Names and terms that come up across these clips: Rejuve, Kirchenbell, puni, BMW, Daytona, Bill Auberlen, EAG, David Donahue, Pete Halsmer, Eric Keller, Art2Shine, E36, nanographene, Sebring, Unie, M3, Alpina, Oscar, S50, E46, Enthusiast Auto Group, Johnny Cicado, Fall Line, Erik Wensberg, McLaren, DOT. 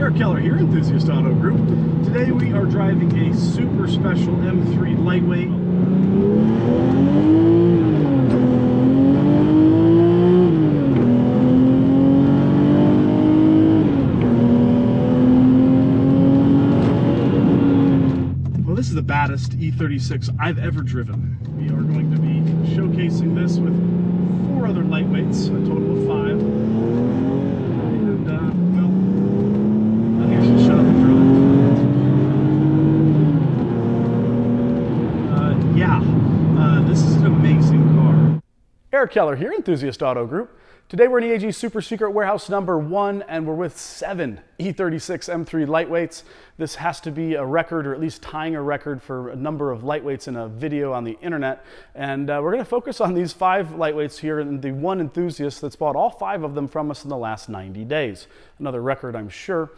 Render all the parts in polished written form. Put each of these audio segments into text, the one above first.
Eric Keller here, Enthusiast Auto Group. Today we are driving a super special M3 lightweight. Well, this is the baddest E36 I've ever driven. We are going to be showcasing this with four other lightweights, a total of five. This is an amazing car. Eric Keller here, Enthusiast Auto Group. Today we're in EAG Super Secret Warehouse number 1, and we're with 7 E36 M3 lightweights. This has to be a record, or at least tying a record for a number of lightweights in a video on the internet. And we're going to focus on these 5 lightweights here and the one enthusiast that's bought all 5 of them from us in the last 90 days. Another record, I'm sure.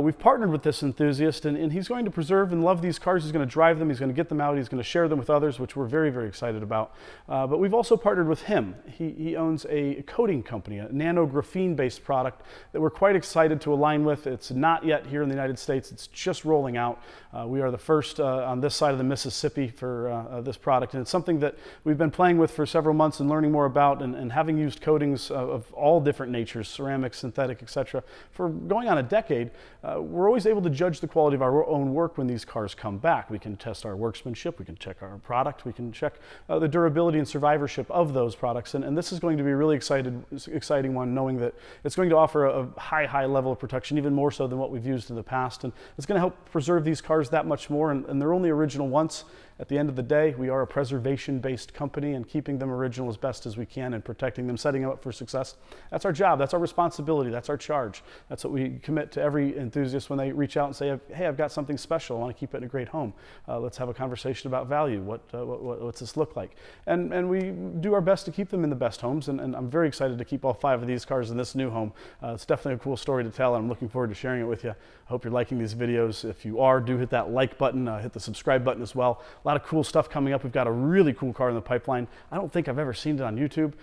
We've partnered with this enthusiast, and he's going to preserve and love these cars. He's going to drive them, he's going to get them out, he's going to share them with others, which we're very, very excited about. But we've also partnered with him. He owns a coating company, a nano-graphene-based product that we're quite excited to align with. It's not yet here in the United States. It's just rolling out. We are the first on this side of the Mississippi for this product, and it's something that we've been playing with for several months and learning more about, and having used coatings of all different natures, ceramic, synthetic, etc., for going on a decade. We're always able to judge the quality of our own work when these cars come back. We can test our workmanship, we can check our product, we can check the durability and survivorship of those products, and this is going to be a really exciting one, knowing that it's going to offer a high level of protection, even more so than what we've used in the past, and it's going to help preserve these cars that much more, and they're only original once. At the end of the day, we are a preservation-based company, and keeping them original as best as we can and protecting them, setting them up for success, that's our job, that's our responsibility, that's our charge. That's what we commit to every enthusiast when they reach out and say, hey, I've got something special, I want to keep it in a great home. Let's have a conversation about value. What's this look like? And we do our best to keep them in the best homes, and I'm very excited to keep all 5 of these cars in this new home. It's definitely a cool story to tell, and I'm looking forward to sharing it with you. I hope you're liking these videos. If you are, do hit that like button, hit the subscribe button as well. A lot of cool stuff coming up. We've got a really cool car in the pipeline. I don't think I've ever seen it on YouTube.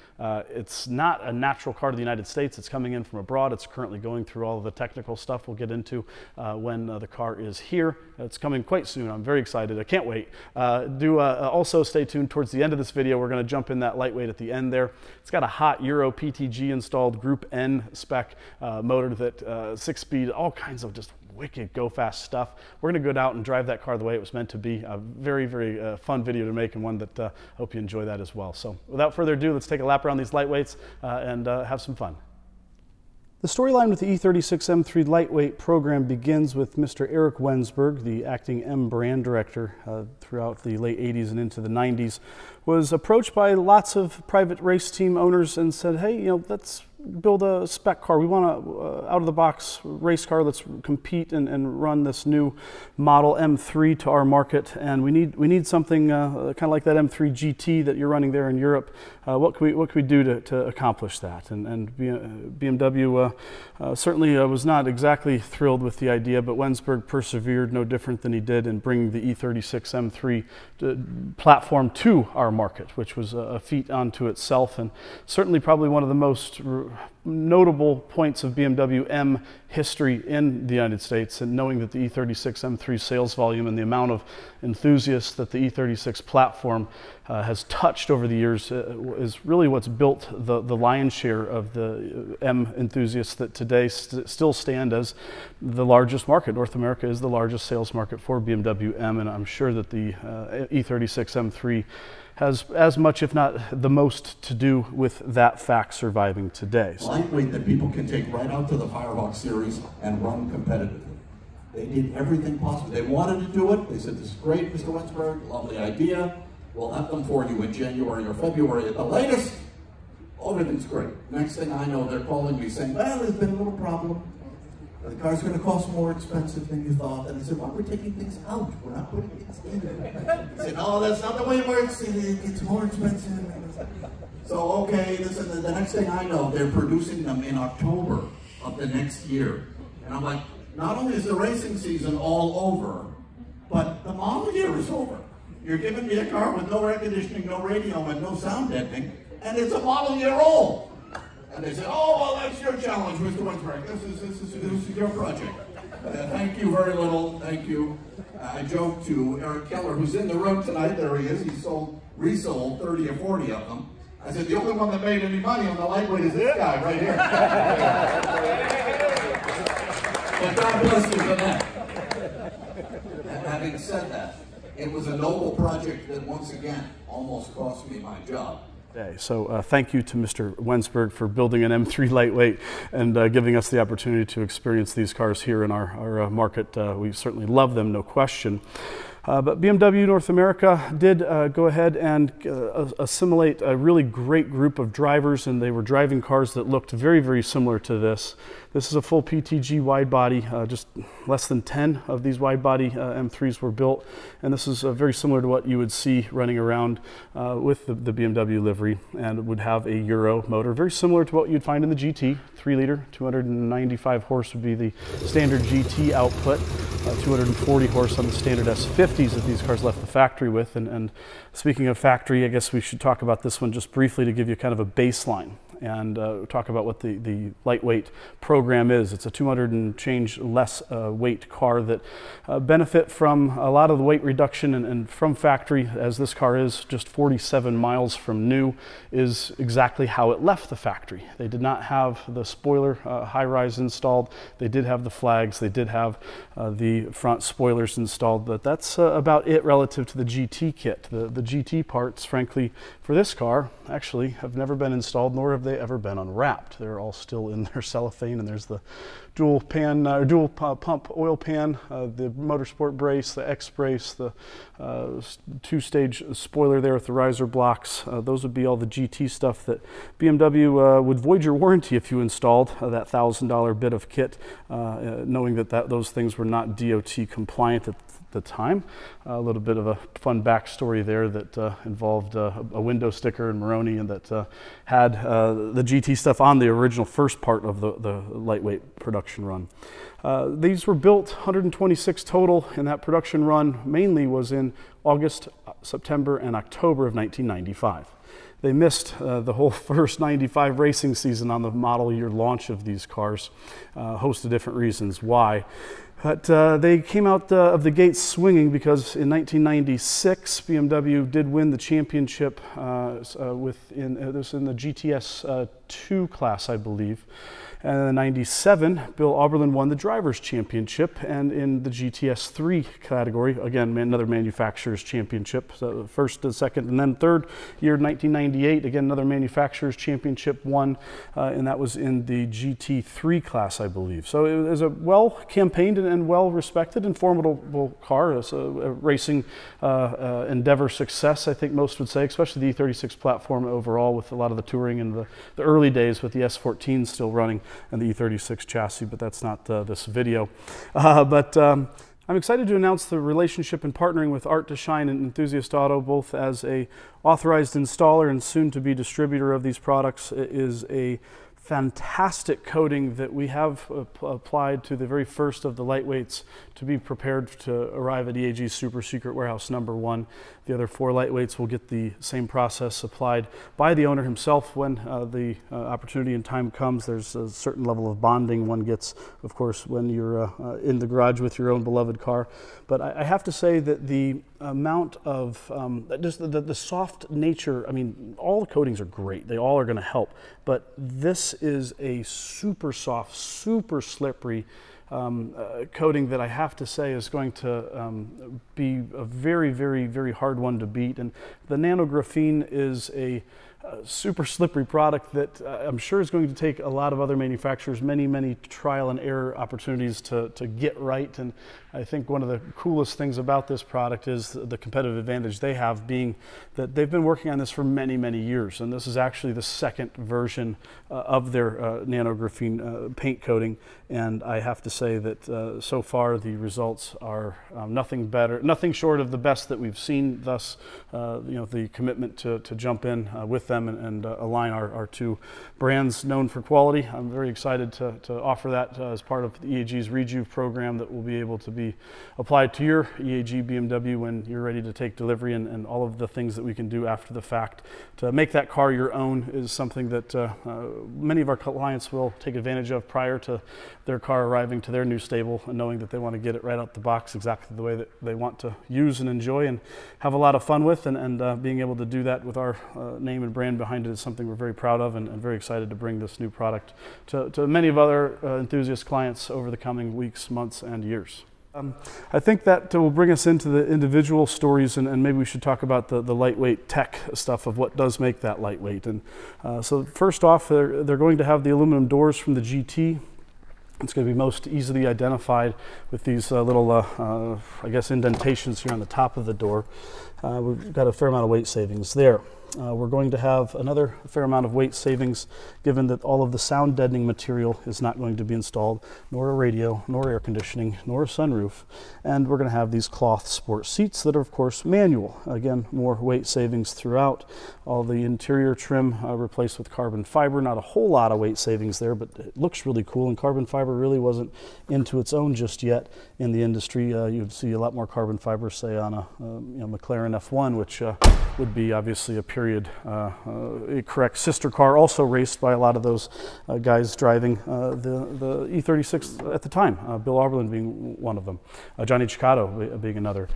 It's not a natural car to the United States. It's coming in from abroad. It's currently going through all of the technical stuff we'll get into when the car is here. It's coming quite soon. I'm very excited. I can't wait. Also stay tuned towards the end of this video. We're going to jump in that lightweight at the end there. It's got a hot Euro PTG installed Group N spec motor that 6-speed, all kinds of just wicked go-fast stuff. We're going to go out and drive that car the way it was meant to be. A very, very fun video to make, and one that I hope you enjoy that as well. So without further ado, let's take a lap around these lightweights and have some fun. The storyline with the E36 M3 lightweight program begins with Mr. Erik Wensberg, the acting M brand director throughout the late 80s and into the 90s, was approached by lots of private race team owners and said, hey, you know, let's build a spec car. We want a out-of-the-box race car. Let's compete and run this new model M3 to our market. And we need something kind of like that M3 GT that you're running there in Europe. What can we do to accomplish that? And BMW certainly was not exactly thrilled with the idea, but Wensberg persevered, no different than he did in bringing the E36 M3 platform to our market, which was a feat unto itself, and certainly probably one of the most notable points of BMW M history in the United States. And knowing that the E36 M3 sales volume and the amount of enthusiasts that the E36 platform has touched over the years is really what's built the lion's share of the M enthusiasts that today still stand as the largest market. North America is the largest sales market for BMW M, and I'm sure that the E36 M3 has as much, if not the most, to do with that fact surviving today. Lightweight that people can take right out to the Firehawk series and run competitively. They did everything possible. They wanted to do it. They said, this is great, Mr. Wensberg, lovely idea. We'll have them for you in January or February at the latest. Everything's great. Next thing I know, they're calling me saying, well, there's been a little problem. The car's going to cost more expensive than you thought. And I said, well, we're taking things out. We're not putting things in. He said, no, that's not the way it works. It's more expensive. So, okay, this and the next thing I know, they're producing them in October of the next year. And I'm like, not only is the racing season all over, but the model year is over. You're giving me a car with no air conditioning, no radio, and no sound deadening, and it's a model year old. And they said, oh, well, that's your challenge, Mr. Wensberg. This is your project. Thank you very little. Thank you. I joked to Eric Keller, who's in the room tonight. There he is. He resold 30 or 40 of them. I said, the only one that made any money on the lightweight is this guy right here. But God bless you for that. And having said that, it was a noble project that, once again, almost cost me my job. So thank you to Mr. Wensberg for building an M3 lightweight and giving us the opportunity to experience these cars here in our market. We certainly love them, no question. But BMW North America did go ahead and assimilate a really great group of drivers, and they were driving cars that looked very, very similar to this. This is a full PTG wide body. Just less than 10 of these wide body M3s were built, and this is very similar to what you would see running around with the BMW livery, and it would have a Euro motor, very similar to what you'd find in the GT. 3 liter, 295 horse would be the standard GT output, 240 horse on the standard S50. That these cars left the factory with. And speaking of factory, I guess we should talk about this one just briefly to give you kind of a baseline and talk about what the lightweight program is. It's a 200 and change less weight car that benefit from a lot of the weight reduction and from factory, as this car is just 47 miles from new, is exactly how it left the factory. They did not have the spoiler high rise installed. They did have the flags. They did have the front spoilers installed, but that's about it relative to the GT kit. The GT parts, frankly, for this car actually have never been installed, nor have they ever been unwrapped. They're all still in their cellophane, and there's the dual pan, or dual pump oil pan, the motorsport brace, the X brace, the two-stage spoiler there with the riser blocks. Those would be all the GT stuff that BMW would void your warranty if you installed that $1,000 bit of kit, knowing that, those things were not DOT compliant at the time. A little bit of a fun backstory there that involved a window sticker in Moroni, and that had the GT stuff on the original first part of the lightweight production run. These were built 126 total, and that production run mainly was in August, September, and October of 1995. They missed the whole first 95 racing season on the model year launch of these cars, a host of different reasons why. But they came out of the gate swinging, because in 1996, BMW did win the championship in the GTS 2 class, I believe. And in 97, Bill Auberlen won the Drivers' Championship, and in the GTS 3 category, again, another Manufacturers' Championship, so first and second, and then third year, 1998, again, another Manufacturers' Championship won, and that was in the GT3 class, I believe. So it was a well-campaigned and well-respected and formidable car. It's a racing endeavor success, I think most would say, especially the E36 platform overall, with a lot of the touring and the early days with the S14 still running, and the E36 chassis, but that's not this video. I'm excited to announce the relationship and partnering with Art2Shine and Enthusiast Auto, both as an authorized installer and soon-to-be distributor of these products. It is a fantastic coating that we have applied to the very first of the lightweights to be prepared to arrive at EAG's Super Secret Warehouse #1. The other 4 lightweights will get the same process applied by the owner himself when the opportunity and time comes. There's a certain level of bonding one gets, of course, when you're in the garage with your own beloved car. But I have to say that the amount of just the soft nature, I mean, all the coatings are great. They all are going to help, but this is a super soft, super slippery coating that I have to say is going to be a very, very, very hard one to beat. And the nanographene is a super slippery product that I'm sure is going to take a lot of other manufacturers many trial and error opportunities to get right. And I think one of the coolest things about this product is the competitive advantage they have, being that they've been working on this for many years, and this is actually the second version of their nanographene paint coating. And I have to say that so far the results are nothing short of the best that we've seen thus. You know, the commitment to jump in with them and align our two brands known for quality. I'm very excited to offer that as part of the EAG's Rejuve program that will be able to be applied to your EAG BMW when you're ready to take delivery, and all of the things that we can do after the fact to make that car your own is something that many of our clients will take advantage of prior to their car arriving to their new stable, and knowing that they want to get it right out the box exactly the way that they want to use and enjoy and have a lot of fun with, and being able to do that with our name and brand behind it is something we're very proud of, and very excited to bring this new product to many of other enthusiast clients over the coming weeks, months, and years. I think that will bring us into the individual stories, and maybe we should talk about the lightweight tech stuff of what does make that lightweight. So first off, they're going to have the aluminum doors from the GT. It's going to be most easily identified with these little, I guess, indentations here on the top of the door. We've got a fair amount of weight savings there. We're going to have another fair amount of weight savings, given that all of the sound deadening material is not going to be installed, nor a radio, nor air conditioning, nor a sunroof. And we're going to have these cloth sport seats that are, of course, manual. Again, more weight savings throughout. All the interior trim replaced with carbon fiber. Not a whole lot of weight savings there, but it looks really cool, and carbon fiber really wasn't into its own just yet in the industry. You'd see a lot more carbon fiber, say, on a McLaren F1, which would be obviously a period correct sister car, also raced by a lot of those guys driving the E36 at the time, Bill Auberlen being one of them, Johnny Cicado being another.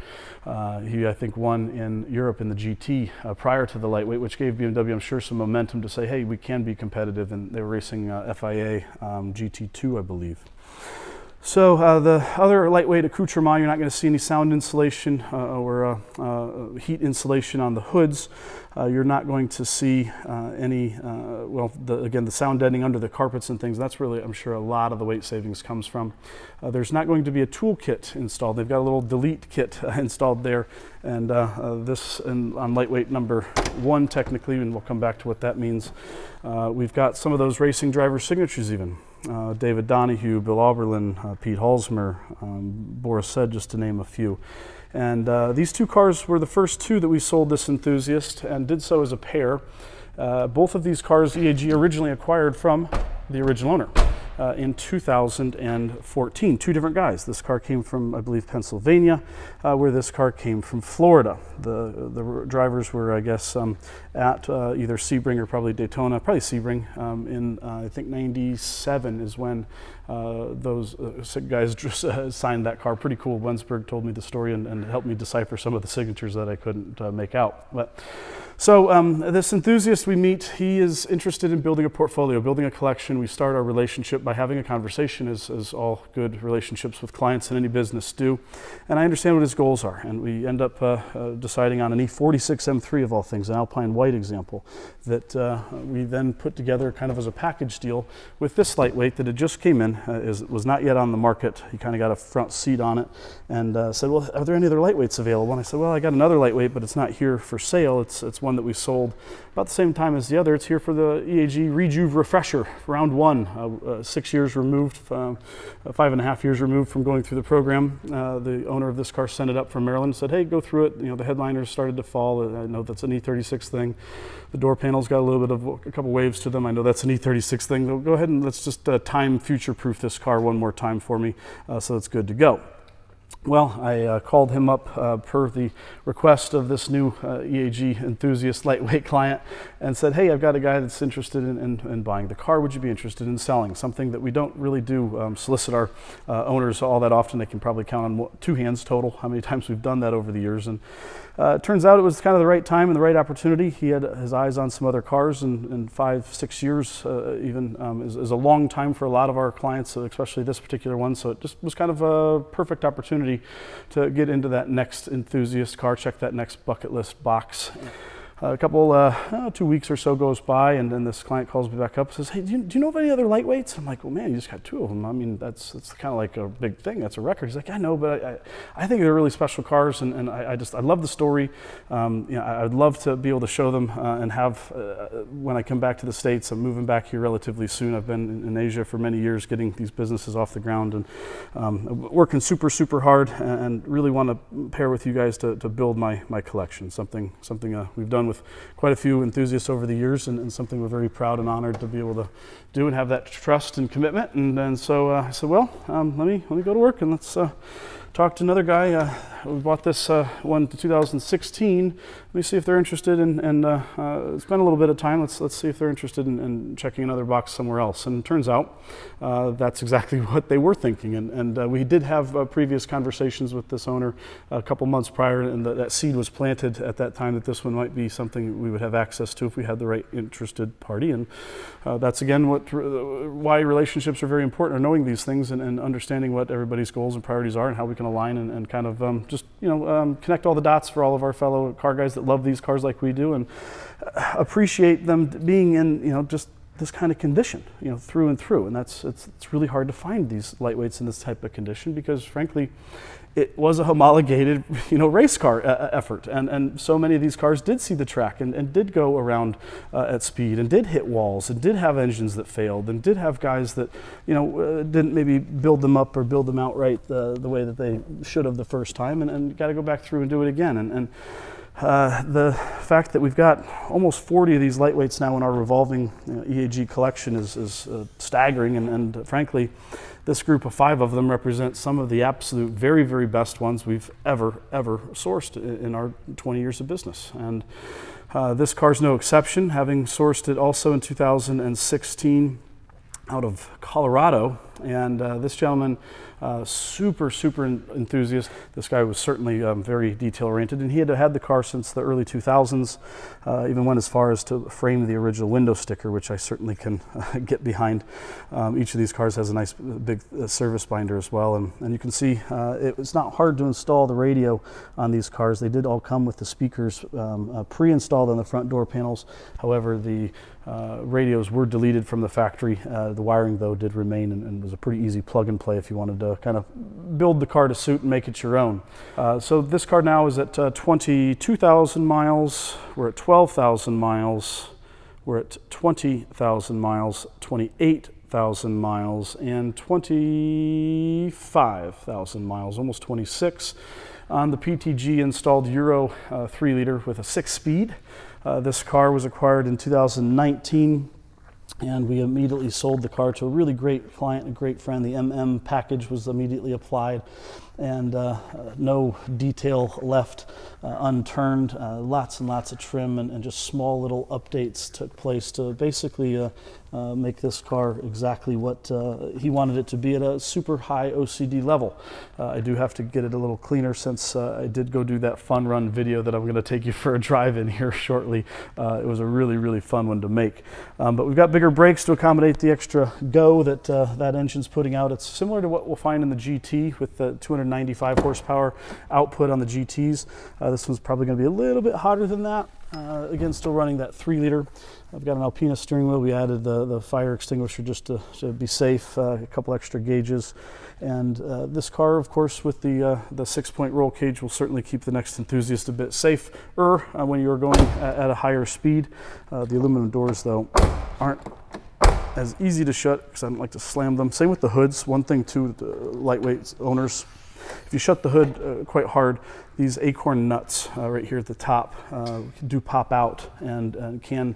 He, I think, won in Europe in the GT prior to the lightweight, which gave BMW, I'm sure, some momentum to say, hey, we can be competitive, and they were racing FIA GT2, I believe. So the other lightweight accoutrement, you're not going to see any sound insulation or heat insulation on the hoods. You're not going to see any, again, the sound deadening under the carpets and things. That's really, I'm sure, a lot of the weight savings comes from. There's not going to be a tool kit installed. They've got a little delete kit installed there. And this on lightweight number one, technically, and we'll come back to what that means. We've got some of those racing driver signatures even. David Donahue, Bill Auberlen, Pete Halsmer, Boris Said, just to name a few. And these two cars were the first two that we sold this enthusiast, and did so as a pair. Both of these cars EAG originally acquired from the original owner in 2014. Two different guys. This car came from, I believe, Pennsylvania, where this car came from Florida. The drivers were, I guess, at either Sebring or probably Daytona, probably Sebring, in I think 97 is when those guys just, signed that car. Pretty cool. Wensberg told me the story and helped me decipher some of the signatures that I couldn't make out. So this enthusiast we meet, he is interested in building a portfolio, building a collection. We start our relationship by having a conversation, as all good relationships with clients in any business do. And I understand what his goals are, and we end up deciding on an E46 M3 of all things, an Alpine White example, that we then put together kind of as a package deal with this lightweight that had just came in, was not yet on the market. He kind of got a front seat on it, and said, well, are there any other lightweights available? And I said, well, I got another lightweight, but it's not here for sale. It's one that we sold about the same time as the other. It's here for the EAG Rejuve Refresher, round one, 6 years removed, 5.5 years removed from going through the program. The owner of this car sent it up from Maryland and said, hey, go through it. You know, the headliners started to fall. I know that's an E36 thing. The door panels got a little bit of a couple waves to them. I know that's an E36 thing. Go ahead and let's just time future-proof this car one more time for me, so it's good to go. Well, I called him up per the request of this new EAG enthusiast lightweight client and said, hey, I've got a guy that's interested in buying the car. Would you be interested in selling? Something that we don't really do solicit our owners all that often. They can probably count on two hands total how many times we've done that over the years. And it turns out it was kind of the right time and the right opportunity. He had his eyes on some other cars, and 5, 6 years even is a long time for a lot of our clients, especially this particular one. So it just was kind of a perfect opportunity to get into that next enthusiast car, check that next bucket list box. A couple, 2 weeks or so goes by, and then this client calls me back up and says, hey, do you know of any other lightweights? I'm like, well, man, you just got two of them. I mean, that's kind of like a big thing. That's a record. He's like, I know, but I think they're really special cars, and I love the story. You know, I'd love to be able to show them and have, when I come back to the States, I'm moving back here relatively soon. I've been in Asia for many years getting these businesses off the ground, and working super, super hard, and really want to pair with you guys to build my collection, something we've done done with quite a few enthusiasts over the years, and something we're very proud and honored to be able to do and have that trust and commitment. And so I said, well, let me go to work and let's talk to another guy. We bought this one in 2016. Let me see if they're interested in, and spend a little bit of time. Let's see if they're interested in checking another box somewhere else. And it turns out that's exactly what they were thinking. And we did have previous conversations with this owner a couple months prior, and that seed was planted at that time that this one might be something we would have access to if we had the right interested party. And that's again why relationships are very important, are knowing these things and understanding what everybody's goals and priorities are and how we can align and kind of just connect all the dots for all of our fellow car guys that love these cars like we do, and appreciate them being in just this kind of condition, through and through. And that's it's really hard to find these lightweights in this type of condition, because frankly it was a homologated race car effort, and so many of these cars did see the track and did go around at speed and did hit walls and did have engines that failed and did have guys that didn't maybe build them up or build them out right the way that they should have the first time, and got to go back through and do it again. And the fact that we've got almost 40 of these lightweights now in our revolving EAG collection is staggering, and frankly this group of 5 of them represent some of the absolute very, very best ones we've ever sourced in our 20 years of business. And this car's no exception, having sourced it also in 2016 out of Colorado. And this gentleman, super enthusiast. This guy was certainly very detail oriented, and he had the car since the early 2000s, even went as far as to frame the original window sticker, which I certainly can get behind. Each of these cars has a nice big service binder as well, and you can see it was not hard to install the radio on these cars. They did all come with the speakers pre-installed on the front door panels. However, the radios were deleted from the factory. The wiring though did remain, and was a pretty easy plug and play if you wanted to kind of build the car to suit and make it your own. So this car now is at 22,000 miles, we're at 12,000 miles, we're at 20,000 miles, 28,000 miles, and 25,000 miles, almost 26, on the PTG installed Euro 3-liter with a 6-speed. This car was acquired in 2019. And we immediately sold the car to a really great client, a great friend. The MM package was immediately applied, and no detail left unturned. Lots and lots of trim, and just small little updates took place to basically make this car exactly what he wanted it to be at a super high OCD level. I do have to get it a little cleaner, since I did go do that fun run video that I'm going to take you for a drive in here shortly. It was a really fun one to make. But we've got bigger brakes to accommodate the extra go that that engine's putting out. It's similar to what we'll find in the GT with the 295 horsepower output on the GTs. This one's probably going to be a little bit hotter than that. Again, still running that 3-liter. I've got an Alpina steering wheel. We added the fire extinguisher just to be safe, a couple extra gauges. And this car, of course, with the 6-point roll cage will certainly keep the next enthusiast a bit safer when you're going at a higher speed. The aluminum doors, though, aren't as easy to shut because I don't like to slam them. Same with the hoods. One thing, too, with the lightweight owners, if you shut the hood quite hard, these acorn nuts right here at the top do pop out and can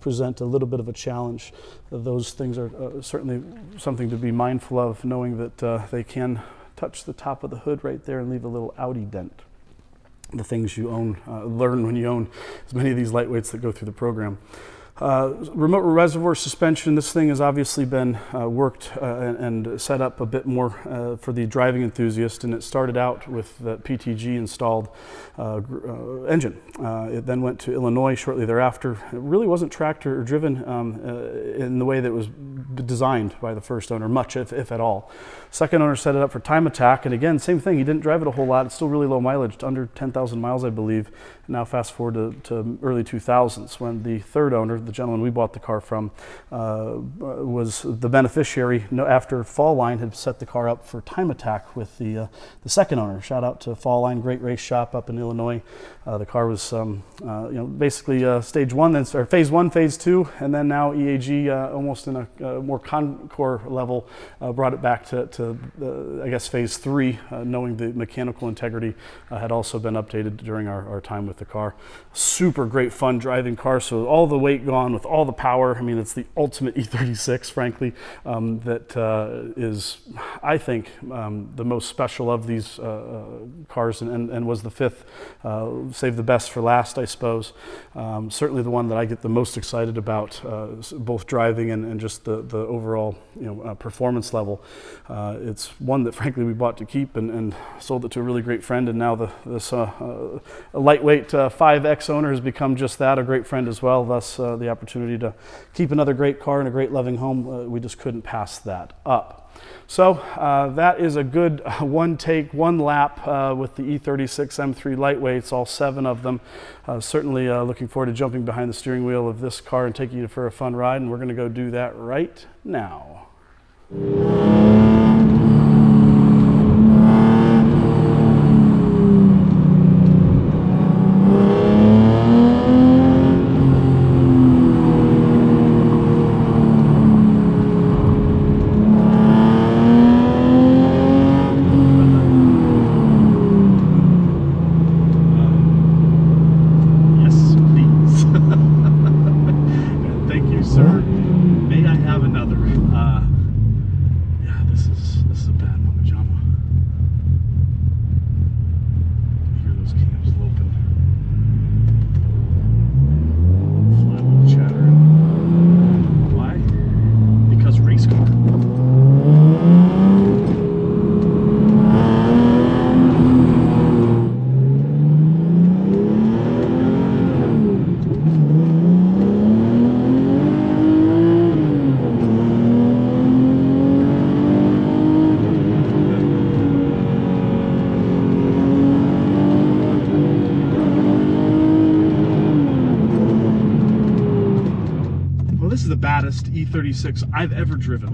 present a little bit of a challenge. Those things are certainly something to be mindful of, knowing that they can touch the top of the hood right there and leave a little outie dent. The things you own, learn when you own as many of these lightweights that go through the program. Remote reservoir suspension, this thing has obviously been worked and set up a bit more for the driving enthusiast, and it started out with the PTG installed engine. It then went to Illinois shortly thereafter. It really wasn't tracked or driven in the way that it was designed by the first owner, much if at all. Second owner set it up for time attack, and again, same thing, he didn't drive it a whole lot. It's still really low mileage, under 10,000 miles I believe. Now fast forward to early 2000s when the third owner, the gentleman we bought the car from, was the beneficiary after Fall Line had set the car up for time attack with the second owner. Shout out to Fall Line, great race shop up in Illinois. The car was basically stage one, then or phase one, phase two, and then now EAG almost in a more Concours level brought it back to I guess phase three, knowing the mechanical integrity had also been updated during our time with the car. Super great fun driving car, so all the weight gone with all the power. I mean, it's the ultimate E36, frankly, that is, I think, the most special of these cars, and was the fifth, save the best for last, I suppose. Certainly the one that I get the most excited about, both driving and just the overall, performance level. It's one that frankly we bought to keep and sold it to a really great friend, and now this lightweight 5X owner has become just that, a great friend as well. Thus the opportunity to keep another great car in a great loving home, we just couldn't pass that up. So that is a good one take, one lap with the E36 M3 lightweights, all 7 of them. Certainly looking forward to jumping behind the steering wheel of this car and taking you for a fun ride, and we're going to go do that right now. This is the baddest E36 I've ever driven.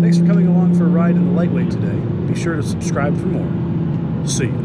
Thanks for coming along for a ride in the lightweight today. Be sure to subscribe for more. See you.